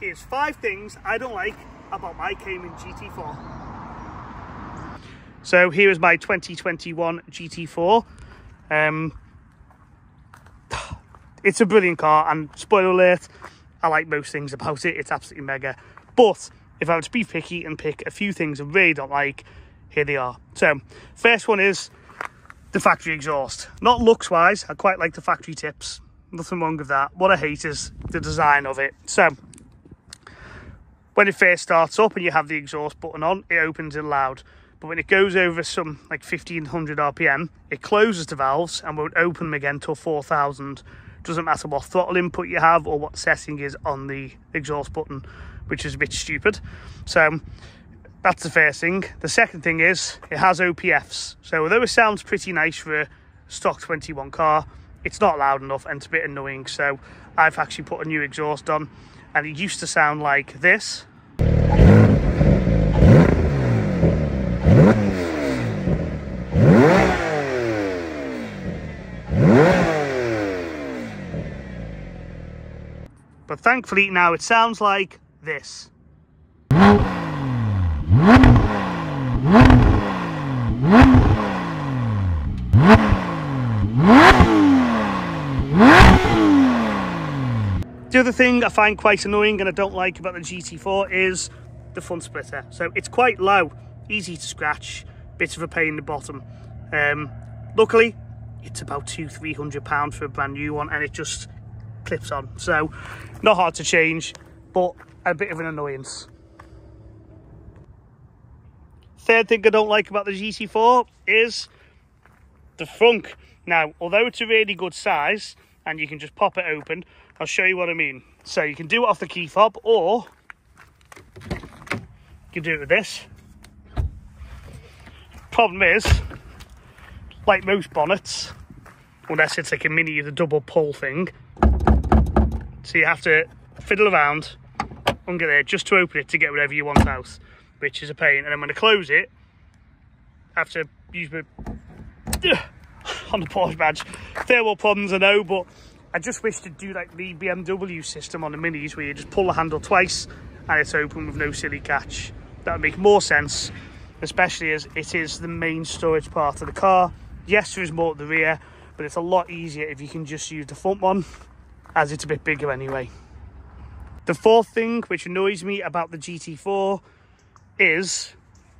Here's 5 things I don't like about my Cayman GT4. So here is my 2021 GT4. It's a brilliant car, and spoiler alert, I like most things about it. It's absolutely mega. But if I were to be picky and pick a few things I really don't like, here they are. So first one is the factory exhaust. Not looks wise, I quite like the factory tips, nothing wrong with that. What I hate is the design of it. So when it first starts up and you have the exhaust button on, it opens in loud, but when it goes over some like 1500 rpm, it closes the valves and won't open them again till 4000. Doesn't matter what throttle input you have or what setting is on the exhaust button, which is a bit stupid. So that's the first thing. The second thing is it has OPFs. So although it sounds pretty nice for a stock 21 car, it's not loud enough and it's a bit annoying. So I've actually put a new exhaust on, and it used to sound like this. But thankfully now it sounds like this. The other thing I find quite annoying and I don't like about the GT4 is the front splitter. So it's quite low, easy to scratch, bit of a pain in the bottom. Luckily it's about £200-300 for a brand new one, and it just clips on, so not hard to change, but a bit of an annoyance. Third thing I don't like about the GT4 is the frunk. Now, although it's a really good size and you can just pop it open, I'll show you what I mean. So you can do it off the key fob, or you can do it with this. Problem is, like most bonnets, unless it's like a mini, the double pull thing, so you have to fiddle around under there just to open it to get whatever you want out, which is a pain. And then when I close it, I have to use my on the Porsche badge. There were problems, I know, but I just wish to do like the BMW system on the minis, where you just pull the handle twice and it's open with no silly catch. That would make more sense, especially as it is the main storage part of the car. Yes, there is more at the rear, but it's a lot easier if you can just use the front one, as it's a bit bigger anyway. The fourth thing which annoys me about the GT4 is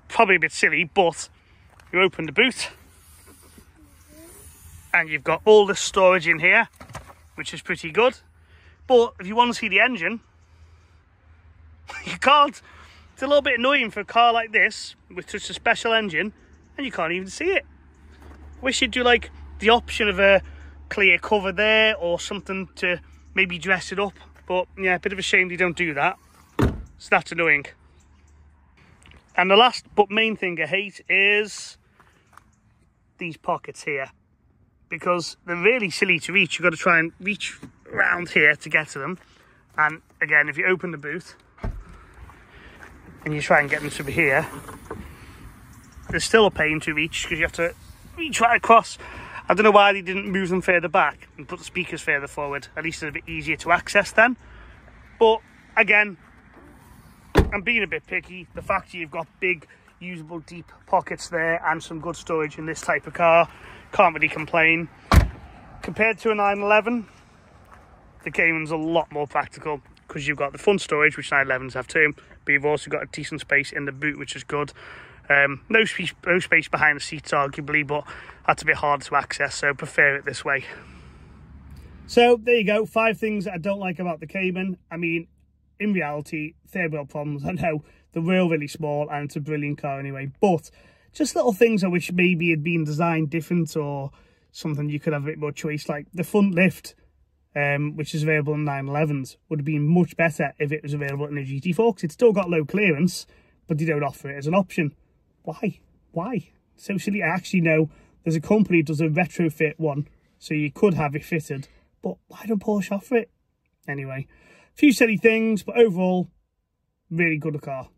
probably a bit silly, but you open the boot and you've got all this storage in here, which is pretty good, but if you want to see the engine, you can't. It's a little bit annoying for a car like this with such a special engine, and you can't even see it. Wish you'd do like the option of a clear cover there or something to maybe dress it up, but yeah, a bit of a shame they don't do that, so that's annoying. And the last but main thing I hate is these pockets here, because they're really silly to reach. You've got to try and reach around here to get to them, and again, if you open the boot and you try and get them to be here, there's still a pain to reach because you have to reach right across. I don't know why they didn't move them further back and put the speakers further forward. At least it's a bit easier to access then. But again, I'm being a bit picky. The fact that you've got big, usable, deep pockets there and some good storage in this type of car, can't really complain. Compared to a 911, the Cayman's a lot more practical, because you've got the front storage, which 911s have too, but you've also got a decent space in the boot, which is good. No space behind the seats arguably, but that's a bit hard to access, so I prefer it this way. So there you go, 5 things I don't like about the Cayman. I mean, in reality, third world problems, I know, they're really small and it's a brilliant car anyway, but just little things I wish maybe had been designed different or something. You could have a bit more choice, like the front lift, which is available in 911s, would have been much better if it was available in a GT4, because it's still got low clearance, but they don't offer it as an option. Why? So silly. I actually know there's a company that does a retrofit one, so you could have it fitted, but why don't Porsche offer it? Anyway, a few silly things, but overall, really good car.